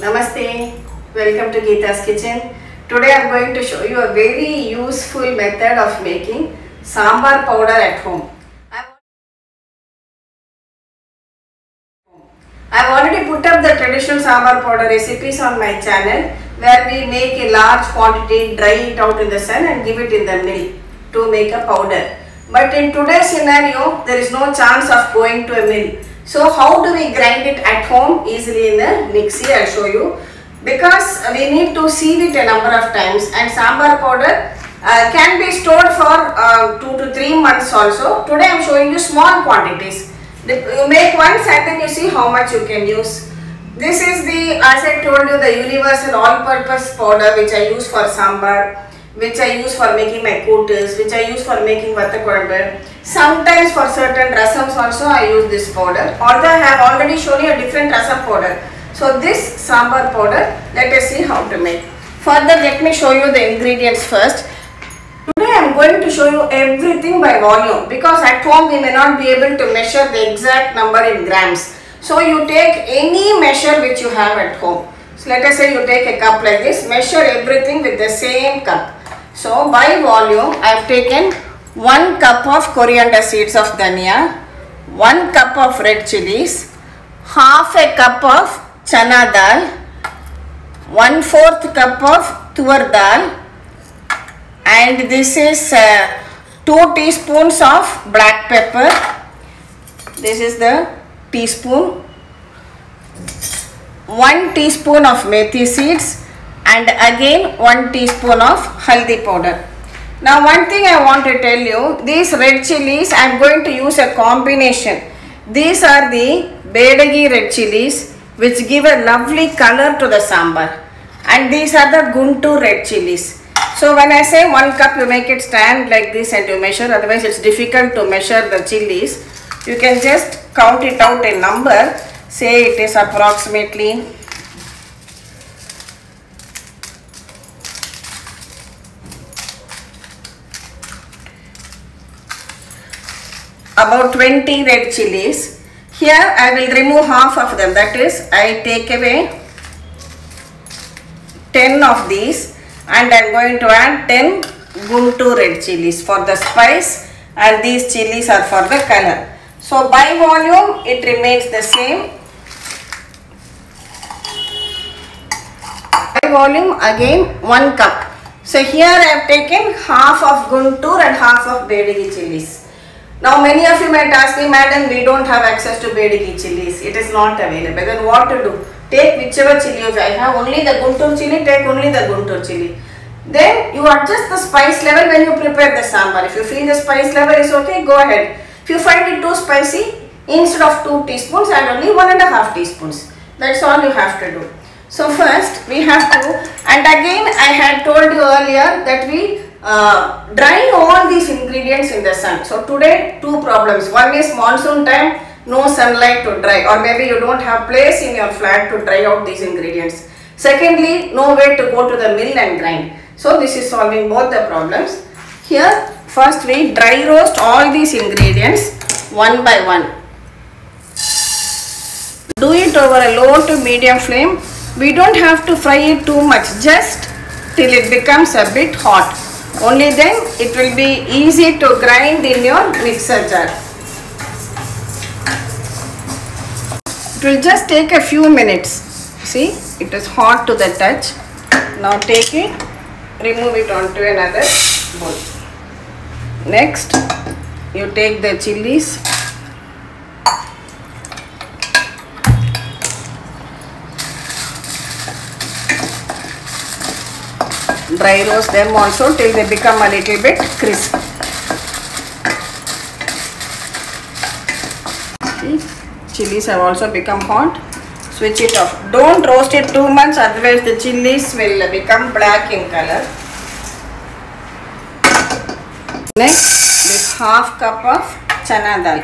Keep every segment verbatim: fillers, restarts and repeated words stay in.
Namaste, welcome to Gita's Kitchen. Today I am going to show you a very useful method of making sambar powder at home. I have already put up the traditional sambar powder recipes on my channel where we make a large quantity, dry it out in the sun and give it in the mill to make a powder. But in today's scenario, there is no chance of going to a mill. So how do we grind it at home easily in a mixie? I will show you, because we need to sieve it a number of times, and sambar powder uh, can be stored for uh, two to three months also. Today I am showing you small quantities. You make once and then you see how much you can use. This is the, as I told you, the universal all-purpose powder which I use for sambar, which I use for making my kootas, which I use for making vatta kolambu. Sometimes for certain rasams also I use this powder. Although I have already shown you a different rasam powder. So this sambar powder, let us see how to make. Further, let me show you the ingredients first. Today I am going to show you everything by volume, because at home we may not be able to measure the exact number in grams. So you take any measure which you have at home. So let us say you take a cup like this, measure everything with the same cup. So by volume, I have taken one cup of coriander seeds of dhania, one cup of red chilies, half a cup of chana dal, one fourth cup of tuvar dal, and this is uh, two teaspoons of black pepper. This is the teaspoon, one teaspoon of methi seeds, and again one teaspoon of haldi powder. Now one thing I want to tell you, these red chilies I am going to use a combination. These are the Byadagi red chilies which give a lovely color to the sambar, and these are the Guntur red chilies. So when I say one cup, you make it stand like this and you measure, otherwise it's difficult to measure the chilies. You can just count it out in number, say it is approximately about twenty red chilies. Here I will remove half of them, that is I take away ten of these, and I am going to add ten Guntur red chilies for the spice, and these chilies are for the color. So by volume it remains the same. By volume again one cup. So here I have taken half of Guntur and half of Byadagi chilies. Now many of you might ask me, madam, we don't have access to Byadagi chilies, it is not available, then what to do? Take whichever chili you have, only the Guntur chili, take only the Guntur chili. Then you adjust the spice level when you prepare the sambar. If you feel the spice level is okay, go ahead. If you find it too spicy, instead of two teaspoons and only one and a half teaspoons. That's all you have to do. So first we have to, and again I had told you earlier that we Uh, dry all these ingredients in the sun. So today two problems. One is monsoon time, no sunlight to dry, or maybe you don't have place in your flat to dry out these ingredients. Secondly, no way to go to the mill and grind. So this is solving both the problems. Here first we dry roast all these ingredients one by one. Do it over a low to medium flame. We don't have to fry it too much, just till it becomes a bit hot. Only then it will be easy to grind in your mixer jar. It will just take a few minutes. See, it is hot to the touch. Now take it, remove it onto another bowl. Next, you take the chilies. Dry roast them also till they become a little bit crisp. See, chilies have also become hot. Switch it off. Don't roast it too much, otherwise the chilies will become black in color. Next, this half cup of chana dal.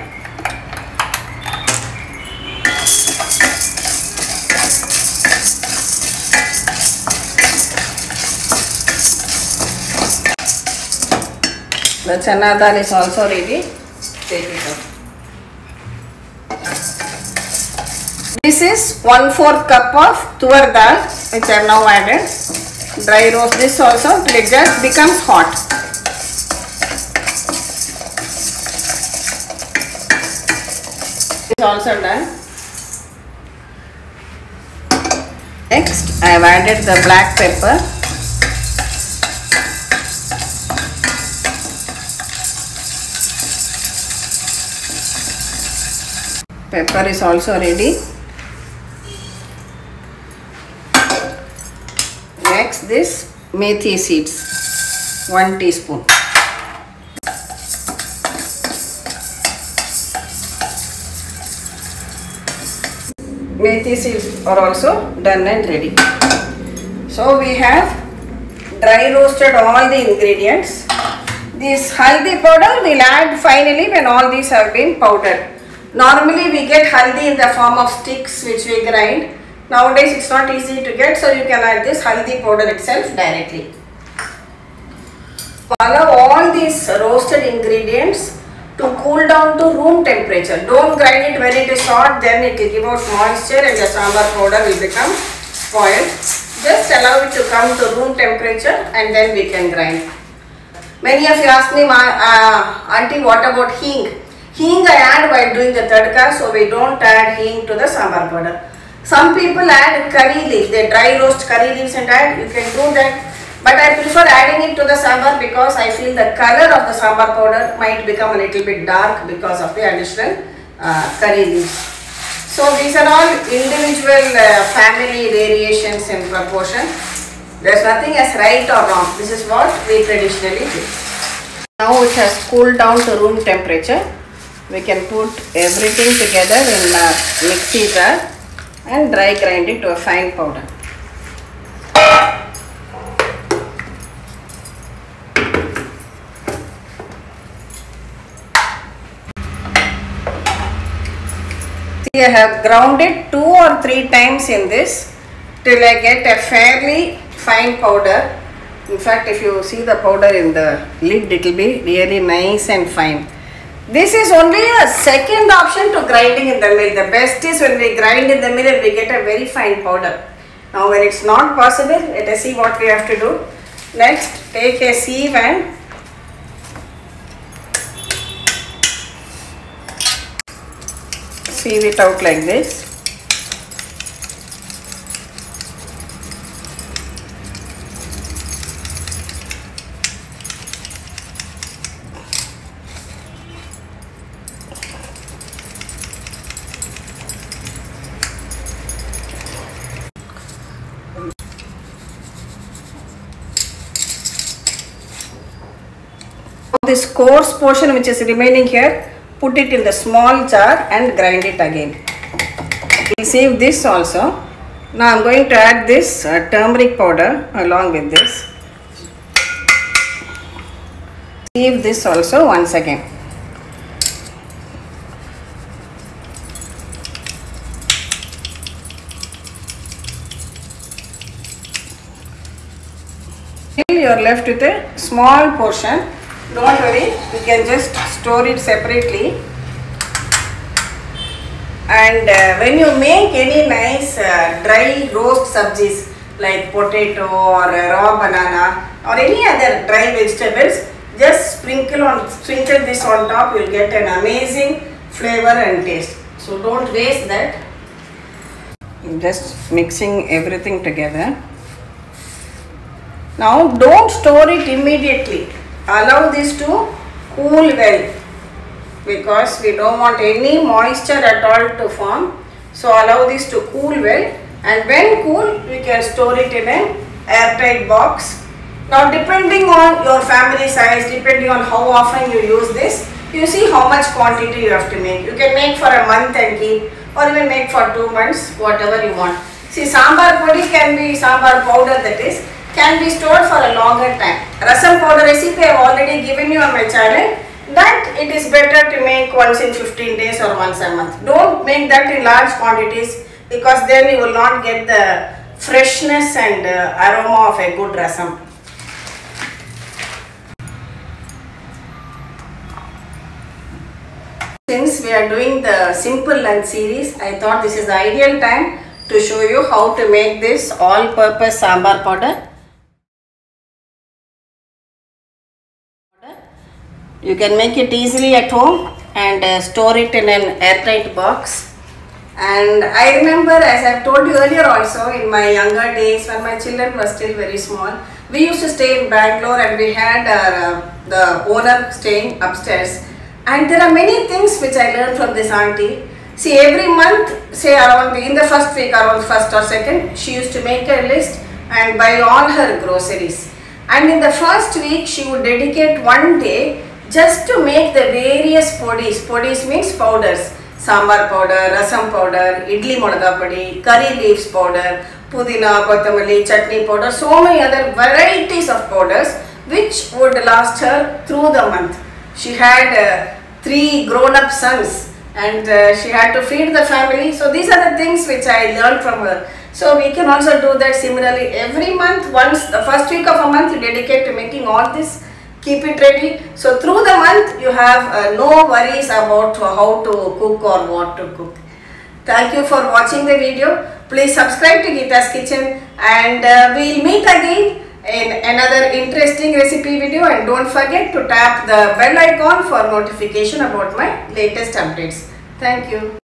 The chana dal is also ready. Take it off. This This is one fourth cup of tuvar dal which I have now added. Dry roast this also till it just becomes hot. This is also done. Next I have added the black pepper. Pepper is also ready. Next this methi seeds, one teaspoon. Methi seeds are also done and ready. So we have dry roasted all the ingredients. This haldi powder we will add finally when all these have been powdered. Normally we get haldi in the form of sticks which we grind. Nowadays it's not easy to get, so you can add this haldi powder itself directly. Allow all these roasted ingredients to cool down to room temperature. Don't grind it when it is hot, then it will give out moisture and the sambar powder will become spoiled. Just allow it to come to room temperature and then we can grind. Many of you asked me, uh, auntie, what about hing? Hing I add while doing the tadka, so we don't add hing to the sambar powder. Some people add curry leaves, they dry roast curry leaves and add, you can do that. But I prefer adding it to the sambar because I feel the color of the sambar powder might become a little bit dark because of the additional uh, curry leaves. So these are all individual uh, family variations in proportion. There is nothing as right or wrong. This is what we traditionally do. Now it has cooled down to room temperature. We can put everything together in a mixi jar and dry grind it to a fine powder. See, I have ground it two or three times in this till I get a fairly fine powder. In fact, if you see the powder in the lid, it will be really nice and fine. This is only a second option to grinding in the mill. The best is when we grind in the mill and we get a very fine powder. Now when it's not possible, let us see what we have to do. Next, take a sieve and sieve it out like this. This coarse portion which is remaining here, put it in the small jar and grind it again. We'll save this also. Now I'm going to add this uh, turmeric powder along with this. Save this also once again. Till you are left with a small portion. Don't worry, you can just store it separately. And uh, when you make any nice uh, dry roast sabjis like potato or raw banana or any other dry vegetables, just sprinkle on sprinkle this on top. You'll get an amazing flavor and taste. So don't waste that. I'm just mixing everything together. Now don't store it immediately. Allow this to cool well because we don't want any moisture at all to form. So allow this to cool well, and when cool we can store it in an airtight box. Now depending on your family size, depending on how often you use this, you see how much quantity you have to make. You can make for a month and keep, or even make for two months, whatever you want. See, sambar podi can be sambar powder, that is, can be stored for a longer time. Rasam powder recipe I have already given you on my channel, that it is better to make once in fifteen days or once a month. Don't make that in large quantities because then you will not get the freshness and uh, aroma of a good rasam. Since we are doing the simple lunch series, I thought this is the ideal time to show you how to make this all-purpose sambar powder. You can make it easily at home and uh, store it in an airtight box. And I remember, as I have told you earlier also, in my younger days when my children were still very small, we used to stay in Bangalore and we had our, uh, the owner staying upstairs. And there are many things which I learned from this auntie. See, every month, say around in the first week, around first or second, she used to make a list and buy all her groceries. And in the first week, she would dedicate one day just to make the various podis. Podis means powders. Sambar powder, rasam powder, idli modaka podi, curry leaves powder, pudina, kotamali, chutney powder, so many other varieties of powders which would last her through the month. She had uh, three grown-up sons and uh, she had to feed the family. So these are the things which I learned from her. So we can also do that similarly every month. Once the first week of a month you dedicate to making all this, keep it ready. So through the month you have uh, no worries about how to cook or what to cook. Thank you for watching the video. Please subscribe to Gita's Kitchen and uh, we will meet again in another interesting recipe video, and don't forget to tap the bell icon for notification about my latest updates. Thank you.